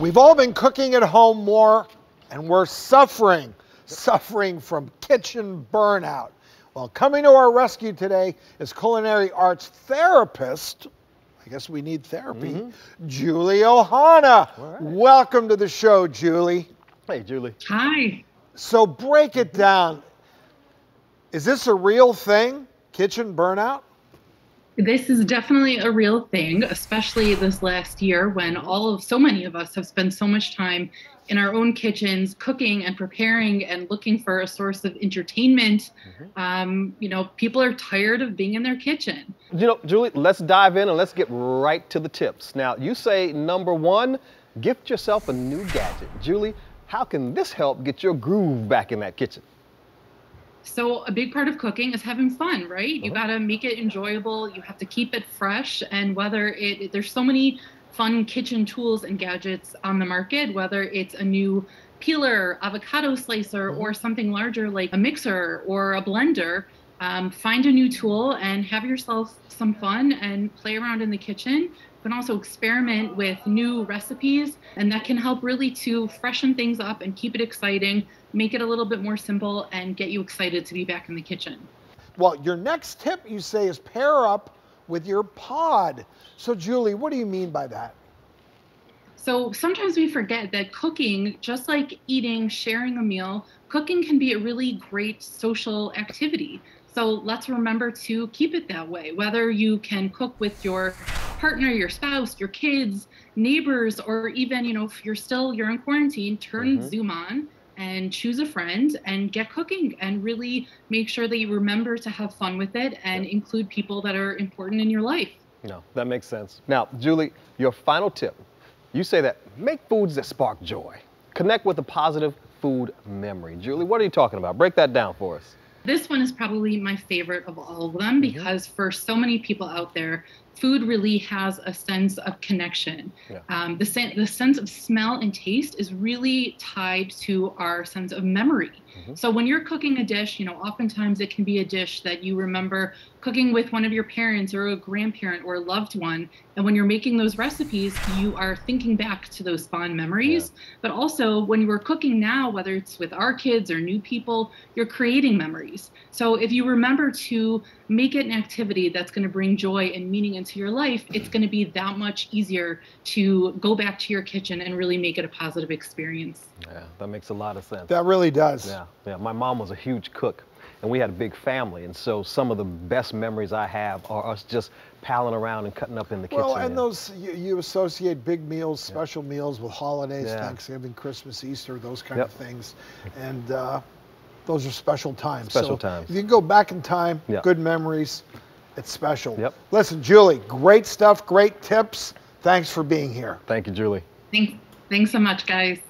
We've all been cooking at home more, and we're suffering from kitchen burnout. Well, coming to our rescue today is culinary arts therapist, I guess we need therapy, Julie Ohana. Right. Welcome to the show, Julie. Hey, Julie. Hi. So break it down. Is this a real thing, kitchen burnout? This is definitely a real thing, especially this last year when so many of us have spent so much time in our own kitchens cooking and preparing and looking for a source of entertainment. You know, people are tired of being in their kitchen. You know, Julie, let's dive in and let's get right to the tips. Now, you say number one, gift yourself a new gadget. Julie, how can this help get your groove back in that kitchen? So a big part of cooking is having fun, right? You got to make it enjoyable. You have to keep it fresh. And there's so many fun kitchen tools and gadgets on the market, whether it's a new peeler, avocado slicer, or something larger like a mixer or a blender. Find a new tool and have yourself some fun and play around in the kitchen. But also experiment with new recipes, and that can help really to freshen things up and keep it exciting, make it a little bit more simple, and get you excited to be back in the kitchen. Well, your next tip, you say, is pair up with your pod. So Julie, what do you mean by that? So sometimes we forget that cooking, just like eating, sharing a meal, cooking can be a really great social activity. So let's remember to keep it that way, whether you can cook with your partner, your spouse, your kids, neighbors, or even, you know, if you're in quarantine, turn Zoom on and choose a friend and get cooking and really make sure that you remember to have fun with it and include people that are important in your life. No, that makes sense. Now, Julie, your final tip, you say that make foods that spark joy. Connect with a positive food memory. Julie, what are you talking about? Break that down for us. This one is probably my favorite of all of them because for so many people out there, food really has a sense of connection. The sense of smell and taste is really tied to our sense of memory. So when you're cooking a dish, you know, oftentimes it can be a dish that you remember cooking with one of your parents or a grandparent or a loved one. And when you're making those recipes, you are thinking back to those fond memories. But also when you're cooking now, whether it's with our kids or new people, you're creating memories. So if you remember to make it an activity that's going to bring joy and meaning into your life, it's going to be that much easier to go back to your kitchen and really make it a positive experience. Yeah, that makes a lot of sense. That really does. Yeah, my mom was a huge cook and we had a big family, and so some of the best memories I have are us just palling around and cutting up in the kitchen. Well, and those, you associate big meals, special meals with holidays, Thanksgiving, Christmas, Easter, those kind of things. And those are special times. Special times. If you can go back in time, good memories, it's special. Listen, Julie, great stuff, great tips. Thanks for being here. Thank you, Julie. Thanks so much, guys.